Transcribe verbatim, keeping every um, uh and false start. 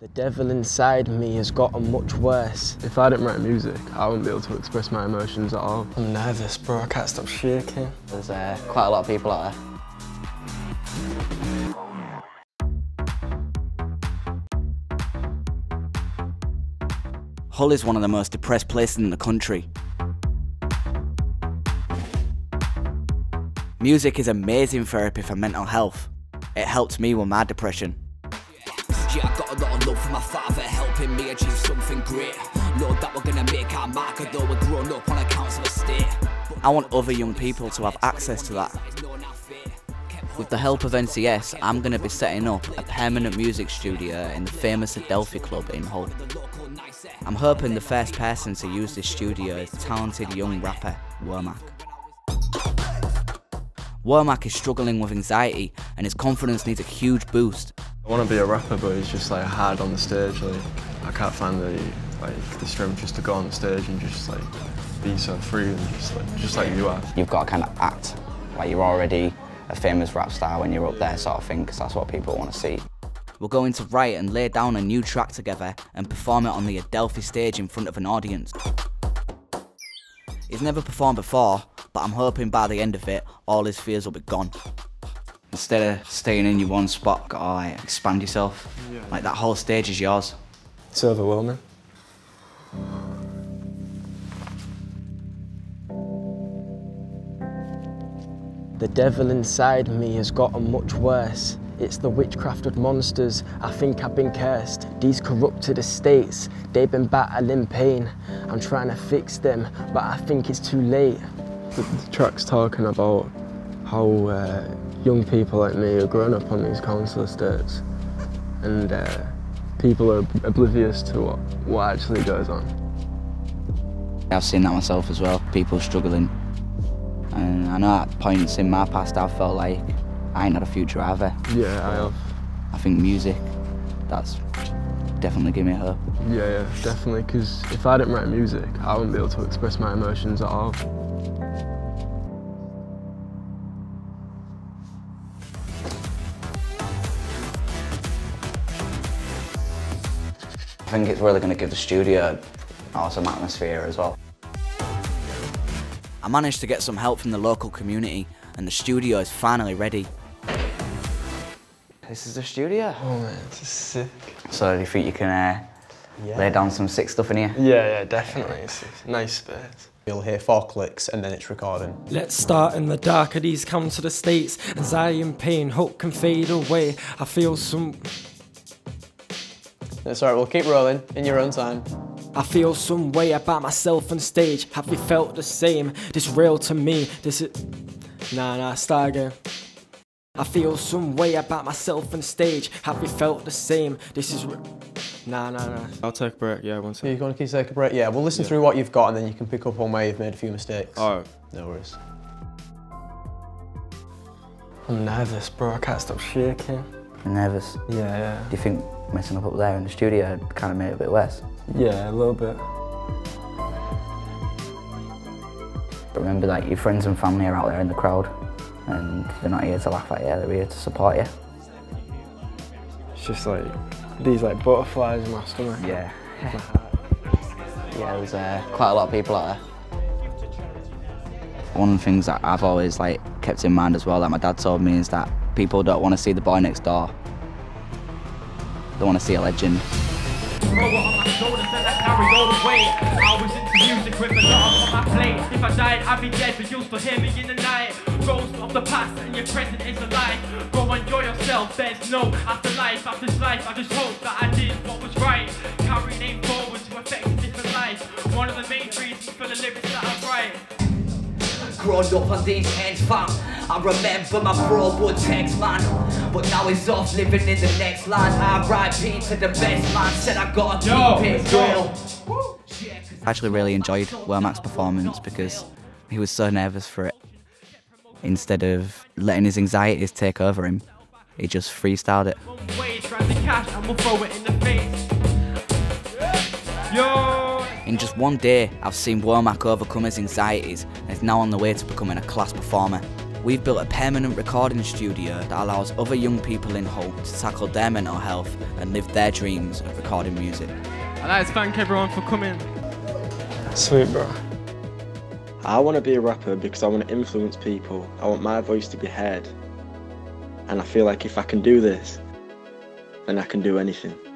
The devil inside me has gotten much worse. If I didn't write music, I wouldn't be able to express my emotions at all. I'm nervous, bro. I can't stop shaking. There's uh, quite a lot of people out there. Hull is one of the most depressed places in the country. Music is amazing therapy for mental health. It helped me with my depression. Yeah, I got a lot of love for my father, helping me achieve something great. Lord, that we're gonna make our mark, although we're grown up on a council estate. I want other young people to have access to that. With the help of N C S, I'm gonna be setting up a permanent music studio in the famous Adelphi club in Hull. I'm hoping the first person to use this studio is talented young rapper, Womack. Womack is struggling with anxiety and his confidence needs a huge boost. I want to be a rapper, but it's just like hard on the stage. Like I can't find the like the strength just to go on the stage and just like be so free and just like just like you are. You've got to kind of act like you're already a famous rap star when you're up there, sort of thing, because that's what people want to see. We're going to write and lay down a new track together and perform it on the Adelphi stage in front of an audience. He's never performed before, but I'm hoping by the end of it, all his fears will be gone. Instead of staying in your one spot, you've got to like, expand yourself. Yeah. Like that whole stage is yours. It's overwhelming. The devil inside me has gotten much worse. It's the witchcrafted monsters, I think I've been cursed. These corrupted estates, they've been battling pain. I'm trying to fix them, but I think it's too late. The, the track's talking about how uh, young people like me are growing up on these council estates, and uh, people are oblivious to what, what actually goes on. I've seen that myself as well, people struggling. And I know at points in my past I've felt like I ain't had a future either. Yeah, I have. I think music, that's definitely given me hope. Yeah, yeah, definitely, because if I didn't write music, I wouldn't be able to express my emotions at all. I think it's really going to give the studio awesome atmosphere as well. I managed to get some help from the local community and the studio is finally ready. This is the studio. Oh man, this is sick. So do you think you can uh, yeah. lay down some sick stuff in here? Yeah, yeah, definitely. It's a nice space. You'll hear four clicks and then it's recording. Let's start in the dark of these council estates. Anxiety and pain, hope can fade away. I feel some... That's all right, we'll keep rolling, in your own time. I feel some way about myself on stage. Have you felt the same? This real to me, this is... Nah, nah, start again. I feel some way about myself on stage. Have you felt the same? This is... Nah, nah, nah. I'll take a break, yeah, one second. Yeah, you want to keep taking a break? Yeah, we'll listen yeah. through what you've got and then you can pick up on where you've made a few mistakes. All right. No worries. I'm nervous, bro. I can't stop shaking. You're nervous? Yeah, yeah. Do you think messing up up there in the studio kind of made it a bit worse? Yeah, a little bit. But remember, like, your friends and family are out there in the crowd and they're not here to laugh at you, they're here to support you. It's just like these like butterflies in my stomach. Yeah. Yeah, there's uh, quite a lot of people out there. One of the things that I've always like kept in mind as well that my dad told me is that people don't want to see the boy next door. They want to see a legend. One of the main reasons for the lyrics that I write. Grown up on these ends, fam. I remember my bro would text, man, but now he's off living in the next line. R I P to the best man. Said I gotta keep it real. I actually really enjoyed Womack's performance because he was so nervous for it. Instead of letting his anxieties take over him, he just freestyled it. Yo. In just one day, I've seen Womack overcome his anxieties and is now on the way to becoming a class performer. We've built a permanent recording studio that allows other young people in Hull to tackle their mental health and live their dreams of recording music. I'd like to thank everyone for coming. Sweet, bro. I want to be a rapper because I want to influence people. I want my voice to be heard. And I feel like if I can do this, then I can do anything.